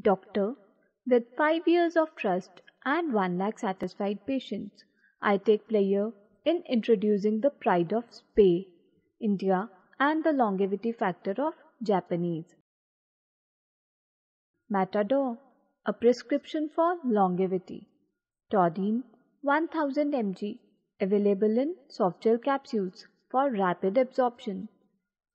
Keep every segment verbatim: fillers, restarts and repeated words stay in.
Doctor, with five years of trust and one lakh satisfied patients, I take pleasure in introducing the pride of Spay, India, and the longevity factor of Japanese. Matador, a prescription for longevity. Taudine, one thousand milligrams, available in soft gel capsules for rapid absorption.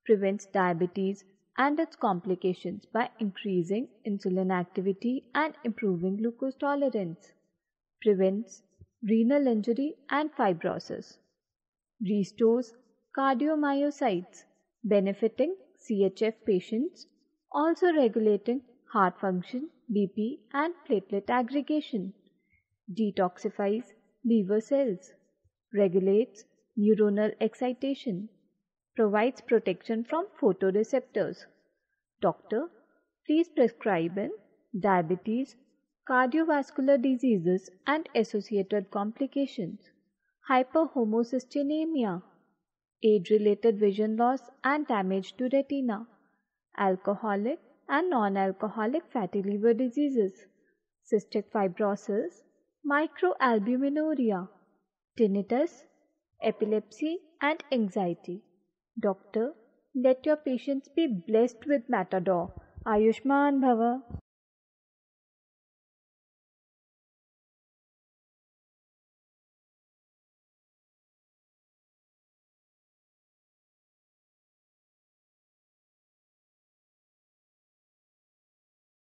Prevents diabetes and its complications by increasing insulin activity and improving glucose tolerance. Prevents renal injury and fibrosis. Restores cardiomyocytes, benefiting C H F patients, also regulating heart function, B P and platelet aggregation. Detoxifies liver cells, regulates neuronal excitation, provides protection from photoreceptors. Doctor, please prescribe in diabetes, cardiovascular diseases and associated complications, hyperhomocysteinemia, age-related vision loss and damage to retina, alcoholic and non-alcoholic fatty liver diseases, cystic fibrosis, microalbuminuria, tinnitus, epilepsy and anxiety. Doctor, let your patients be blessed with Matador. Ayushman Bhava.